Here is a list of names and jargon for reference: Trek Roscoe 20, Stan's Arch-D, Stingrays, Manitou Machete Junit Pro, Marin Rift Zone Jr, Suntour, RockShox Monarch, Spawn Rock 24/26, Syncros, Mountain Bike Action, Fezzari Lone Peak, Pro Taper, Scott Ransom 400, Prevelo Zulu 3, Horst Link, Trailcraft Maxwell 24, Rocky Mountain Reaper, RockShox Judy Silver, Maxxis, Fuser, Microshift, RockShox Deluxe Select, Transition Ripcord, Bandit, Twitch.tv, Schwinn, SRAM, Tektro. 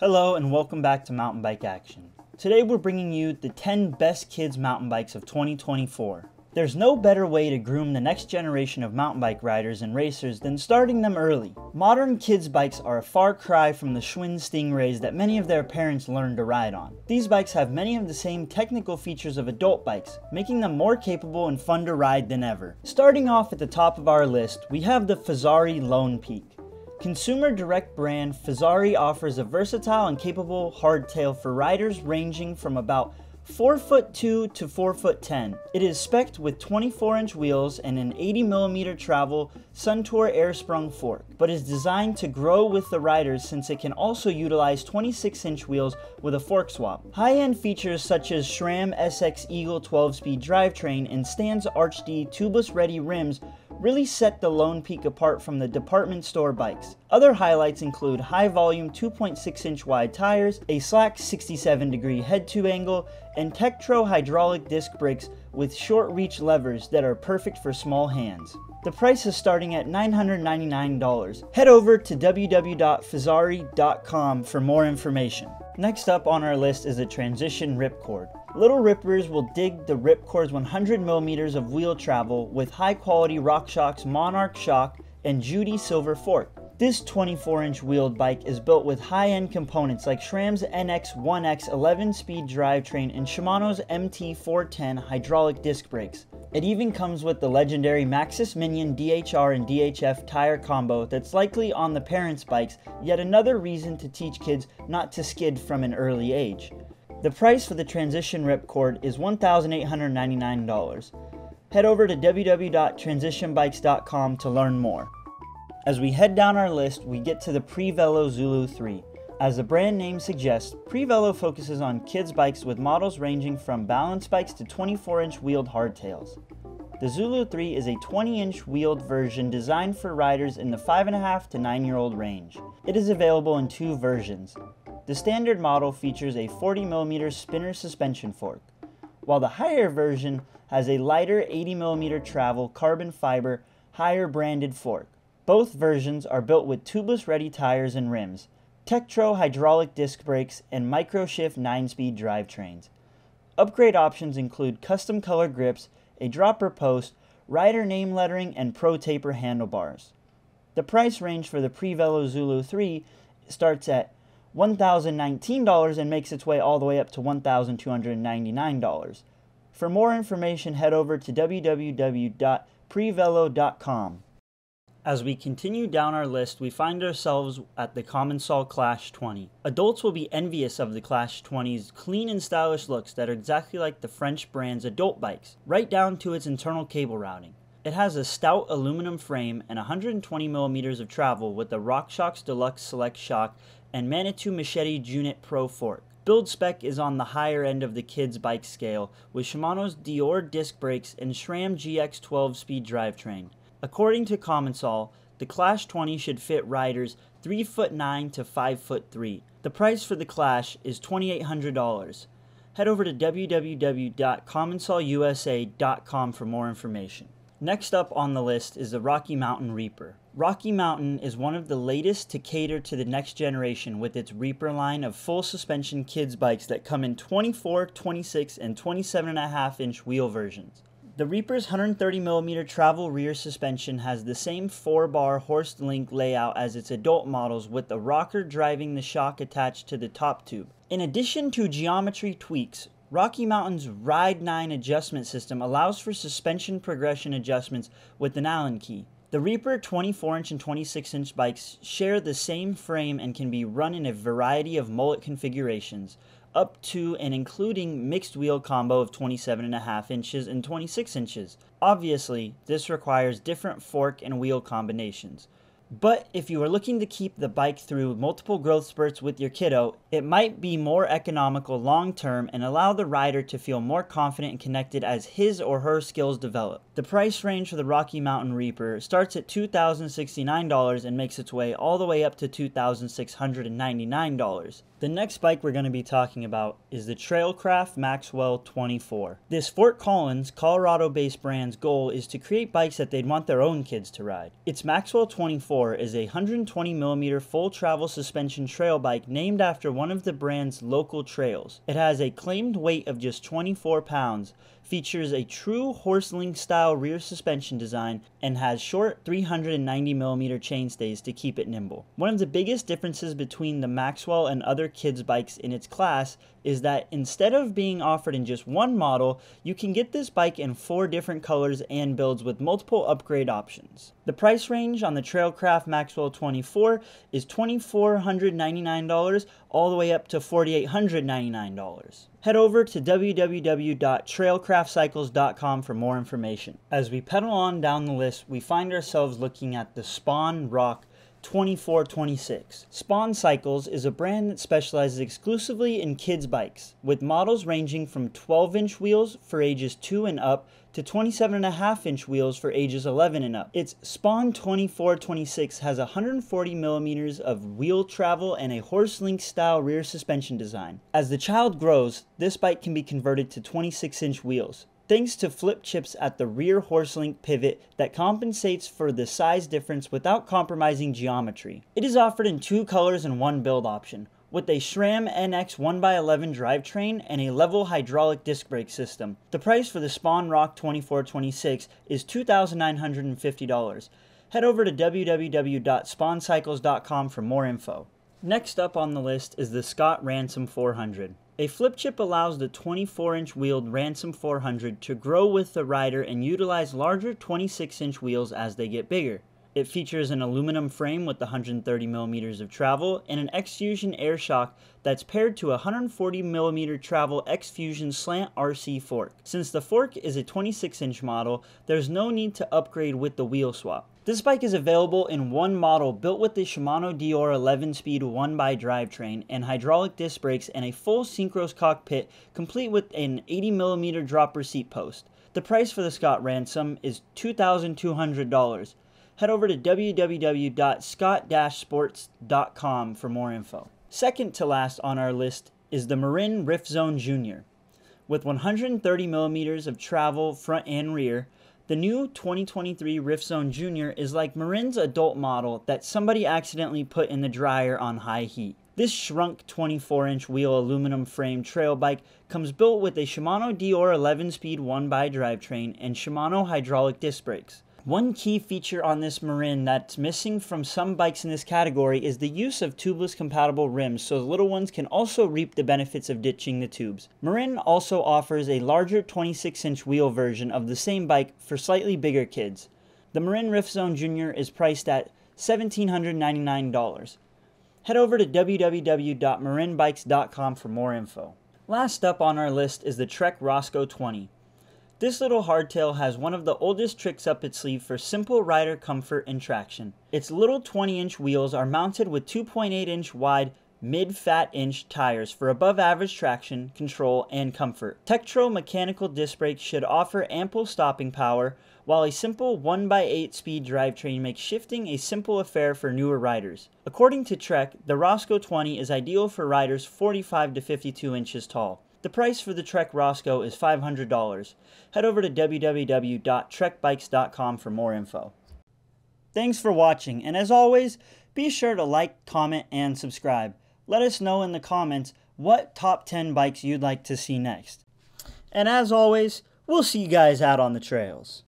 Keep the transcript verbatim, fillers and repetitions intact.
Hello and welcome back to Mountain Bike Action. Today we're bringing you the ten best kids mountain bikes of twenty twenty-four. There's no better way to groom the next generation of mountain bike riders and racers than starting them early. Modern kids bikes are a far cry from the Schwinn Stingrays that many of their parents learned to ride on. These bikes have many of the same technical features of adult bikes, making them more capable and fun to ride than ever. Starting off at the top of our list, we have the Fezzari Lone Peak. Consumer direct brand Fezzari offers a versatile and capable hardtail for riders ranging from about four foot two to four foot ten. It is specced with twenty-four inch wheels and an eighty millimeter travel Suntour air-sprung fork, but is designed to grow with the riders since it can also utilize twenty-six inch wheels with a fork swap. High-end features such as SRAM S X Eagle twelve speed drivetrain and Stan's Arch-D tubeless-ready rims really set the Lone Peak apart from the department store bikes. Other highlights include high-volume two point six inch wide tires, a slack sixty-seven degree head-tube angle, and Tektro hydraulic disc brakes with short-reach levers that are perfect for small hands. The price is starting at nine hundred ninety-nine dollars. Head over to w w w dot fezzari dot com for more information. Next up on our list is the Transition Ripcord. Little Rippers will dig the Ripcord's one hundred millimeters of wheel travel with high-quality RockShox Monarch shock and Judy Silver fork. This twenty-four inch wheeled bike is built with high-end components like SRAM's N X one X eleven speed drivetrain and Shimano's M T four ten hydraulic disc brakes. It even comes with the legendary Maxxis Minion D H R and D H F tire combo that's likely on the parents' bikes, yet another reason to teach kids not to skid from an early age. The price for the Transition Ripcord is one thousand eight hundred ninety-nine dollars. Head over to w w w dot transition bikes dot com to learn more. As we head down our list, we get to the Prevelo Zulu three. As the brand name suggests, Prevelo focuses on kids' bikes with models ranging from balance bikes to twenty-four inch wheeled hardtails. The Zulu three is a twenty inch wheeled version designed for riders in the five and a half to nine year old range. It is available in two versions. The standard model features a forty millimeter spinner suspension fork, while the higher version has a lighter eighty millimeter travel carbon fiber higher branded fork. Both versions are built with tubeless-ready tires and rims, Tektro hydraulic disc brakes, and Microshift nine speed drivetrains. Upgrade options include custom color grips, a dropper post, rider name lettering, and Pro Taper handlebars. The price range for the Prevelo Zulu three starts at one thousand nineteen dollars and makes its way all the way up to one thousand two hundred ninety-nine dollars. For more information, head over to w w w dot prevelo dot com. As we continue down our list, we find ourselves at the Commencal Clash twenty. Adults will be envious of the Clash twenty's clean and stylish looks that are exactly like the French brand's adult bikes, right down to its internal cable routing. It has a stout aluminum frame and one hundred twenty millimeters of travel with the RockShox Deluxe Select shock and Manitou Machete Junit Pro fork. Build spec is on the higher end of the kids' bike scale, with Shimano's Dior disc brakes and SRAM G X twelve speed drivetrain. According to Commencal, the Clash twenty should fit riders three foot nine to five foot three. The price for the Clash is twenty-eight hundred dollars. Head over to w w w dot commencal u s a dot com for more information. Next up on the list is the Rocky Mountain Reaper. Rocky Mountain is one of the latest to cater to the next generation with its Reaper line of full suspension kids bikes that come in twenty-four, twenty-six, and twenty-seven and a half inch wheel versions. The Reaper's one hundred thirty millimeter travel rear suspension has the same four bar Horst Link layout as its adult models, with the rocker driving the shock attached to the top tube. In addition to geometry tweaks, Rocky Mountain's Ride nine adjustment system allows for suspension progression adjustments with an Allen key. The Reaper twenty-four inch and twenty-six inch bikes share the same frame and can be run in a variety of mullet configurations, up to and including mixed wheel combo of twenty-seven and a half inches and twenty-six inches. Obviously, this requires different fork and wheel combinations. But if you are looking to keep the bike through multiple growth spurts with your kiddo, it might be more economical long term and allow the rider to feel more confident and connected as his or her skills develop. The price range for the Rocky Mountain Reaper starts at two thousand sixty-nine dollars and makes its way all the way up to two thousand six hundred ninety-nine dollars. The next bike we're going to be talking about is the Trailcraft Maxwell twenty-four. This Fort Collins, Colorado-based brand's goal is to create bikes that they'd want their own kids to ride. Its Maxwell twenty-four twenty-four is a one hundred twenty millimeter full travel suspension trail bike named after one of the brand's local trails. It has a claimed weight of just twenty-four pounds, features a true Horst Link style rear suspension design, and has short three hundred ninety millimeter chainstays to keep it nimble. One of the biggest differences between the Maxwell and other kids bikes in its class is that instead of being offered in just one model, you can get this bike in four different colors and builds with multiple upgrade options. The price range on the Trailcraft Maxwell twenty-four is two thousand four hundred ninety-nine dollars all the way up to four thousand eight hundred ninety-nine dollars. Head over to w w w dot trailcraft cycles dot com for more information. As we pedal on down the list, we find ourselves looking at the Spawn Rock twenty-four twenty-six. Spawn Cycles is a brand that specializes exclusively in kids bikes, with models ranging from twelve inch wheels for ages two and up to twenty-seven and a half inch wheels for ages eleven and up. Its Spawn twenty-four twenty-six has one hundred forty millimeters of wheel travel and a Horst Link style rear suspension design. As the child grows, this bike can be converted to twenty-six inch wheels, thanks to flip chips at the rear Horst Link pivot that compensates for the size difference without compromising geometry. It is offered in two colors and one build option, with a SRAM N X one by eleven drivetrain and a level hydraulic disc brake system. The price for the Spawn Rock twenty-four twenty-six is two thousand nine hundred fifty dollars. Head over to w w w dot spawn cycles dot com for more info. Next up on the list is the Scott Ransom four hundred. A flip chip allows the twenty-four inch wheeled Ransom four hundred to grow with the rider and utilize larger twenty-six inch wheels as they get bigger. It features an aluminum frame with one hundred thirty millimeters of travel and an X-Fusion air shock that's paired to a one hundred forty millimeter travel X-Fusion slant R C fork. Since the fork is a twenty-six inch model, there's no need to upgrade with the wheel swap. This bike is available in one model built with the Shimano D R eleven speed one by drivetrain and hydraulic disc brakes and a full Syncros cockpit complete with an eighty millimeter dropper seat post. The price for the Scott Ransom is two thousand two hundred dollars. Head over to w w w dot scott dash sports dot com for more info. Second to last on our list is the Marin Rift Zone Junior With one hundred thirty millimeters of travel front and rear, the new twenty twenty-three Rift Zone Junior is like Marin's adult model that somebody accidentally put in the dryer on high heat. This shrunk twenty-four inch wheel aluminum frame trail bike comes built with a Shimano D R eleven speed one by drivetrain and Shimano hydraulic disc brakes. One key feature on this Marin that's missing from some bikes in this category is the use of tubeless compatible rims, so the little ones can also reap the benefits of ditching the tubes. Marin also offers a larger twenty-six inch wheel version of the same bike for slightly bigger kids. The Marin Rift Zone Junior is priced at one thousand seven hundred ninety-nine dollars. Head over to w w w dot marin bikes dot com for more info. Last up on our list is the Trek Roscoe twenty. This little hardtail has one of the oldest tricks up its sleeve for simple rider comfort and traction. Its little twenty inch wheels are mounted with two point eight inch wide mid-fat inch tires for above average traction, control, and comfort. Tektro mechanical disc brakes should offer ample stopping power, while a simple one by eight speed drivetrain makes shifting a simple affair for newer riders. According to Trek, the Roscoe twenty is ideal for riders forty-five to fifty-two inches tall. The price for the Trek Roscoe is five hundred dollars. Head over to w w w dot trek bikes dot com for more info. Thanks for watching, and as always, be sure to like, comment, and subscribe. Let us know in the comments what top ten bikes you'd like to see next. And as always, we'll see you guys out on the trails.